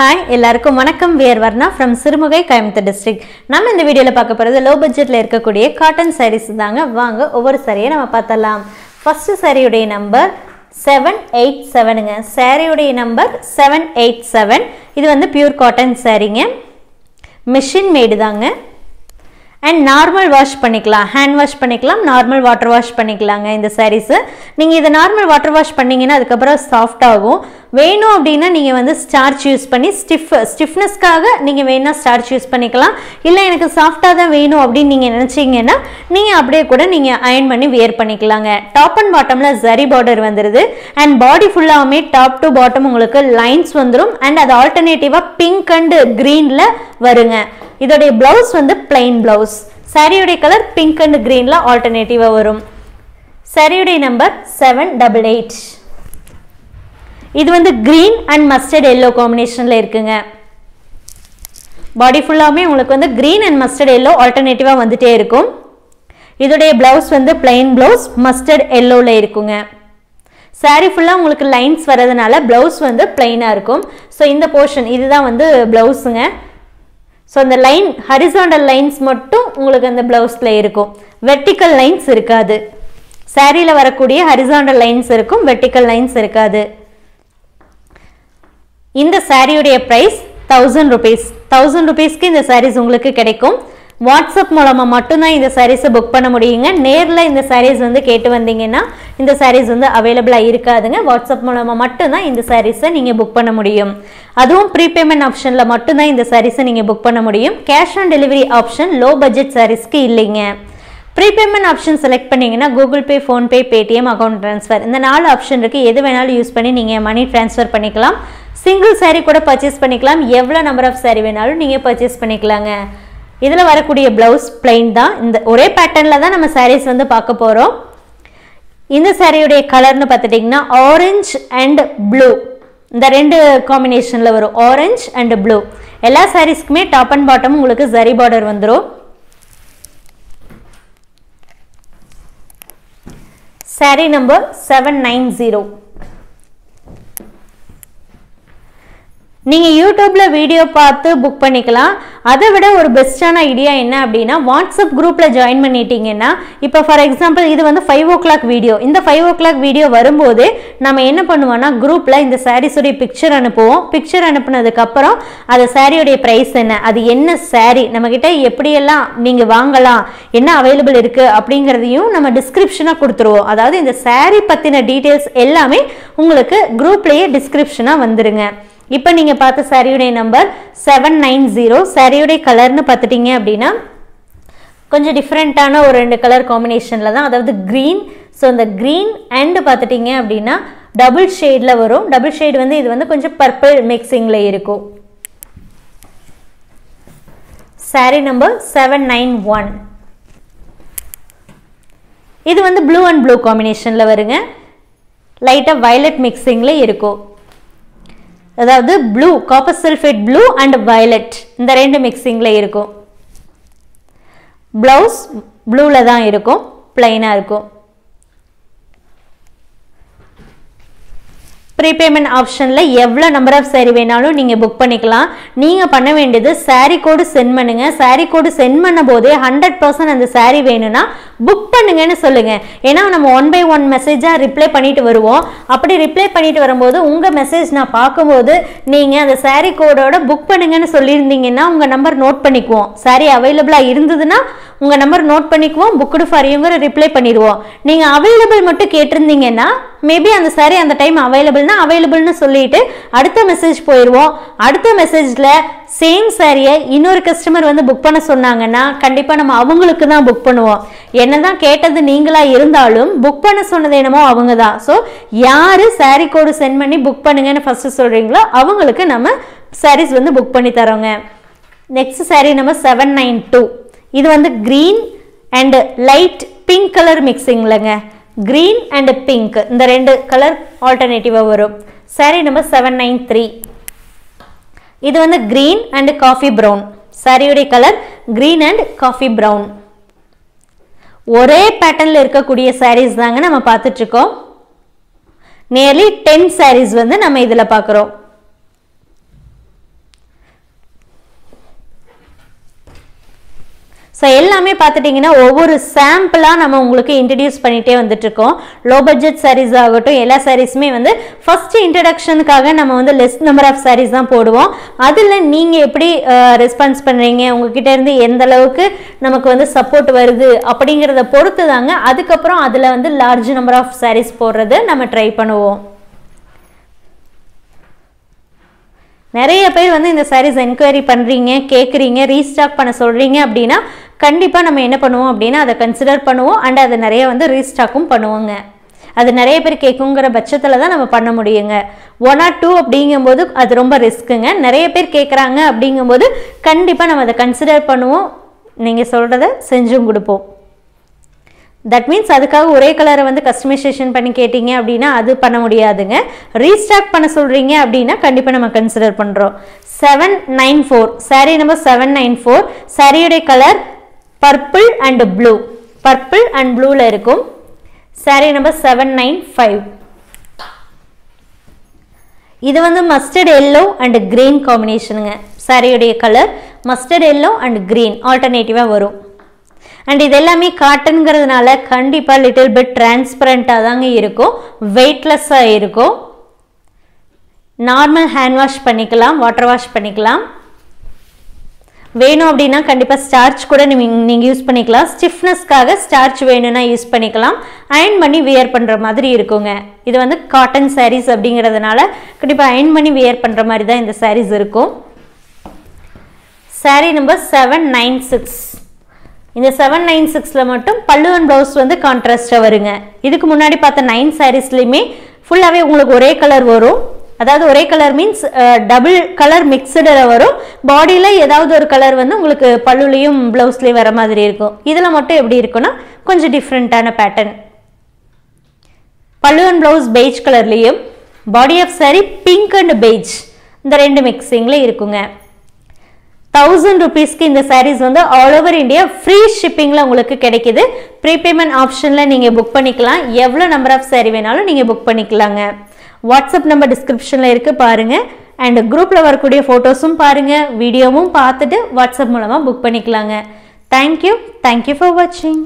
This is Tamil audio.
Hi, எல்லாருக்கும் வணக்கம் வியர்வர்னா from Sirumugai Kayamthe district. நாம இந்த வீடியோல பார்க்க போறது low budget ல இருக்கக்கூடிய cotton sarees தாங்க. வாங்க ஒவ்வொரு saree நாம பார்த்தலாம். First saree உடைய நம்பர் 787 ங்க. Saree உடைய நம்பர் 787. இது வந்து pure cotton sareeங்க. Machine made தாங்க. And normal wash பண்ணிக்கலாம். Hand wash பண்ணிக்கலாம், normal water wash பண்ணிக்கலாம்ங்க இந்த sarees. நீங்க இத normal water wash பண்ணீங்கனா அதுக்கு அப்புறம் soft ஆகும். வேணும் அப்படினா நீங்க வந்து starch யூஸ் பண்ணி stiffness காக நீங்க வேணா starch யூஸ் பண்ணிக்கலாம். இல்ல எனக்கு சாஃப்ட்டா தான் வேணும் அப்படி நீங்க நினைச்சீங்கனா நீங்க அப்படியே கூட நீங்க iron பண்ணி wear பண்ணிக்கலாம்ங்க. Top and bottomல zari border வந்திருது and body full-ஆமே top to bottom உங்களுக்கு lines வந்துரும் and அது alternative-ஆ pink and green-ல வருங்க. இதோட blouse வந்து plain blouse. Saree உடைய color pink and green-ல alternative வரும். Saree உடைய number 788. இது வந்து green and mustard yellow combination-ல இருக்குங்க. Body full-ஆமே உங்களுக்கு வந்து green and mustard yellow alternative-ஆ வந்துட்டே இருக்கும். இதோட blouse வந்து plain blouse mustard yellow-ல இருக்குங்க. Saree full-ஆ உங்களுக்கு lines வரதுனால blouse வந்து plain-ஆ இருக்கும். So இந்த portion இதுதான் வந்து blouse-ங்க. So the line horizontal lines மட்டும் உங்களுக்கு அந்த blouseல இருக்கும். Vertical lines இருக்காது. Sareeல வரக்கூடிய horizontal lines இருக்கும், vertical lines இருக்காது. இந்த saree-உடைய price 1000 rupees. 1000 rupees-க்கு இந்த sarees உங்களுக்கு கிடைக்கும். WhatsApp மூலமா மட்டும் தான் இந்த sarees-ஐ book பண்ண முடியுங்க. நேர்ல இந்த sarees வந்து கேட்டு வந்தீங்கன்னா இந்த sarees வந்து available-ஆ இருக்காதுங்க. WhatsApp மூலமா மட்டும் தான் இந்த sarees-ஐ நீங்க book பண்ண முடியும். அதுவும் prepayment optionல மட்டும் தான் இந்த sarees-ஐ நீங்க book பண்ண முடியும். Cash on delivery option low budget sarees-க்கு இல்லைங்க. Prepayment option select பண்ணீங்கன்னா Google Pay, Phone Pay, Paytm account transfer இந்த நாலு option இருக்கு. எது வேணாலும் யூஸ் பண்ணி நீங்க money transfer பண்ணிக்கலாம். Single saree கூட purchase பண்ணிக்கலாம். எவ்வளவு number of saree வேணாலும் நீங்க purchase பண்ணிக்கலாம்ங்க. இதுல வரக்கூடிய blouse plain தான். இந்த ஒரே patternல தான் நம்ம sarees வந்து பார்க்க போறோம். இந்த saree உடைய கலர்னு பார்த்துட்டீங்கன்னா orange and blue. இந்த ரெண்டு காம்பினேஷன்ல வரும் orange and blue. எல்லா sareesக்குமே top and bottom உங்களுக்கு zari border வந்துரும். Saree number 790. நீங்க YouTubeல வீடியோ பார்த்து புக் பண்ணிக்கலாம். அதை விட ஒரு பெஸ்டான ஐடியா என்ன அப்படினா WhatsApp குரூப்ல ஜாயின் பண்ணிட்டீங்கன்னா இப்போ ஃபார் எக்ஸாம்பிள் இது வந்து 5 o'clock வீடியோ. இந்த 5 o'clock வீடியோ வரும்போது நாம என்ன பண்ணுவோம்னா குரூப்ல இந்த சாரீஸோட பிக்சர் அனுப்புவோம். பிக்சர் அனுப்புனதுக்கு அப்புறம் அது சாரியோட பிரைஸ் என்ன, அது என்ன சாரி, நம்மகிட்ட எப்படி எல்லாம் நீங்க வாங்கலாம், என்ன அவேலபிள் இருக்கு அப்படிங்கறதையும் நம்ம டிஸ்கிரிப்ஷனா கொடுத்துருவோம். அதாவது இந்த சாரி பத்தின டீடைல்ஸ் எல்லாமே உங்களுக்கு குரூப்லயே டிஸ்கிரிப்ஷனா வந்துருங்க. இப்போ நீங்க பார்த்த saree-உடைய நம்பர் 790. saree-உடைய கலர்னு பார்த்துட்டீங்க அப்படினா கொஞ்சம் டிஃபரண்டான ஒரு ரெண்டு கலர் காம்பினேஷன்ல தான், அதாவது green. சோ அந்த green and பார்த்துட்டீங்க அப்படினா டபுள் ஷேட்ல வரும். டபுள் ஷேட் வந்து இது வந்து கொஞ்சம் purple mixing-ல இருக்கும். saree number 791. இது வந்து blue and blue combination-ல வருங்க. லைட்டா violet mixing-ல இருக்கும். அதாவது blue copper sulfate blue and violet இந்த ரெண்டு மிக்சிங்ல இருக்கும். blouse blueல தான் இருக்கும், plain-ஆ இருக்கும். prepayment optionல எவ்வளவு number of saree வேணாலும் நீங்க book பண்ணிக்கலாம். நீங்க பண்ண வேண்டியது saree code send பண்ணுங்க. saree code send பண்ணும்போது 100% அந்த saree வேணும்னா book பண்ணுங்கன்னு சொல்லுங்க. ஏன்னா நம்ம 1 by 1 மெசேஜா ரிப்ளை பண்ணிட்டு வருவோம். அப்படி ரிப்ளை பண்ணிட்டு வரும்போது உங்க மெசேஜ் நான் பாக்கும்போது நீங்க அந்த saree codeஓட book பண்ணுங்கன்னு சொல்லிருந்தீங்கன்னா உங்க நம்பர் நோட் பண்ணிக்குவோம். saree available-ஆ இருந்ததுனா உங்க நம்பர் நோட் பண்ணிக்குவோம், booked for you-ங்கற ரிப்ளை பண்ணிடுவோம். நீங்க available மட்டும் கேட்டிருந்தீங்கன்னா மேபி அந்த saree அந்த டைம் available-னா available-னு சொல்லிட்டு அடுத்த மெசேஜ் போயிடுவோம். அடுத்த மெசேஜ்ல சேம் saree-யை இன்னொரு கஸ்டமர் வந்து புக் பண்ண சொன்னாங்கன்னா கண்டிப்பா நம்ம அவங்களுக்கு தான் புக் பண்ணுவோம். என்னதான் கேட்டது நீங்களா இருந்தாலும் புக் பண்ண சொன்னது என்னமோ அவங்க தான். சோ யாரு saree code சென்ட் பண்ணி புக் பண்ணுங்கன்னு ஃபர்ஸ்ட் சொல்றீங்களோ அவங்களுக்கு நம்ம sarees வந்து புக் பண்ணி தரோங்க. Next saree number 792. இது வந்து green and light pink color mixing-லங்க. green and pink இந்த ரெண்டு கலர் ஆல்டர்னேட்டிவா வரும். saree number 793. இது வந்து green and coffee brown. saree உடைய color green and coffee brown. ஒரே patternல இருக்கக்கூடிய sarees தாங்க நம்ம பார்த்துட்டு இருக்கோம். nearly 10 sarees வந்து நம்ம இதல பார்க்கிறோம். So, எல்லாமே பார்த்துட்டீங்கன்னா ஒவ்வொரு சாம்பிளா நம்ம உங்களுக்கு இன்ட்ரோ듀ஸ் பண்ணிட்டே வந்துட்டு இருக்கோம். லோ பட்ஜெட் sarees ஆகட்டும் எல்லா sareesமே வந்து ஃபர்ஸ்ட் இன்ட்ரோடக்ஷனுக்காக நம்ம வந்து less number of sarees தான் போடுவோம். அதுல நீங்க எப்படி ரெஸ்பான்ஸ் பண்றீங்க, உங்க கிட்ட இருந்து எந்த அளவுக்கு நமக்கு வந்து சப்போர்ட் வருது அப்படிங்கறத பொறுத்து தாங்க அதுக்கு அப்புறம் அதுல வந்து large number of sarees போடுறது நம்ம ட்ரை பண்ணுவோம். நிறைய பேர் வந்து இந்த sarees enquiry பண்றீங்க, கேக்குறீங்க, ரீஸ்டாக் பண்ண சொல்றீங்க அப்படினா கண்டிப்பா நம்ம என்ன பண்ணுவோம் அப்படினா அத கன்சிடர் பண்ணுவோம் and அத நிறைய வந்து ரீஸ்டாக்கும் பண்ணுவாங்க. அது நிறைய பேர் கேக்குங்கற பட்சத்துல தான் நம்ம பண்ண முடியுங்க. 1 or 2 அப்படிங்கும்போது அது ரொம்ப ரிஸ்க்ங்க. நிறைய பேர் கேக்குறாங்க அப்படிங்கும்போது கண்டிப்பா நம்ம அத கன்சிடர் பண்ணுவோம். நீங்க சொல்றதை செஞ்சும் கொடுப்போம். That means அதுக்காக ஒரே கலரை வந்து கஸ்டமைசேஷன் பண்ணி கேட்டிங்க அப்படினா அது பண்ண முடியாதுங்க. ரீஸ்டாக் பண்ண சொல்றீங்க அப்படினா கண்டிப்பா நம்ம கன்சிடர் பண்றோம். 794 saree number 794 saree உடைய colour purple and blue. Purple and blue ல இருக்கும். Saree number 795. இது வந்து mustard yellow and green combinationங்க. Saree உடைய colour mustard yellow and green alternative-ஆ வரும். And idellame cotton gradnala kandipa little bit transparent adanga irukum weightless ah irukum normal hand wash panikalam water wash panikalam venu appadina kandipa starch kuda neenga use panikalam stiffness kaga starch venuna use panikalam iron panni wear pandra madiri irukunga idu vandu cotton sarees abdingiradnala kandipa iron panni wear pandra mari da indha sarees irukum saree number 796 In the 796 la mattum pallu and blouse vandu contrast ah varunga idukku munadi paatha 9 sarees lime full ave ungalku ore color varum adhaadu ore color means double color mixed ah varum body la edavadhu or color vandu ungalku palluliyum blouse ley vara maadhiri irukum idhula mattum eppadi irukona konja different ana pattern pallu and blouse beige color liyum body of saree pink and beige indha rendu mixing la irukunga 1000 rupees க்கு இந்த sarees வந்து all over India free shipping ல உங்களுக்கு கிடைக்குது. Prepayment option ல நீங்க book பண்ணிக்கலாம். எவ்வளவு number of saree வேணாலும் நீங்க book பண்ணிக்கலாம்ங்க. WhatsApp number description ல இருக்கு பாருங்க. And group ல வரக்கூடிய போட்டோஸும் பாருங்க, வீடியோவும் பார்த்துட்டு WhatsApp மூலமா book பண்ணிக்கலாம்ங்க. Thank you for watching.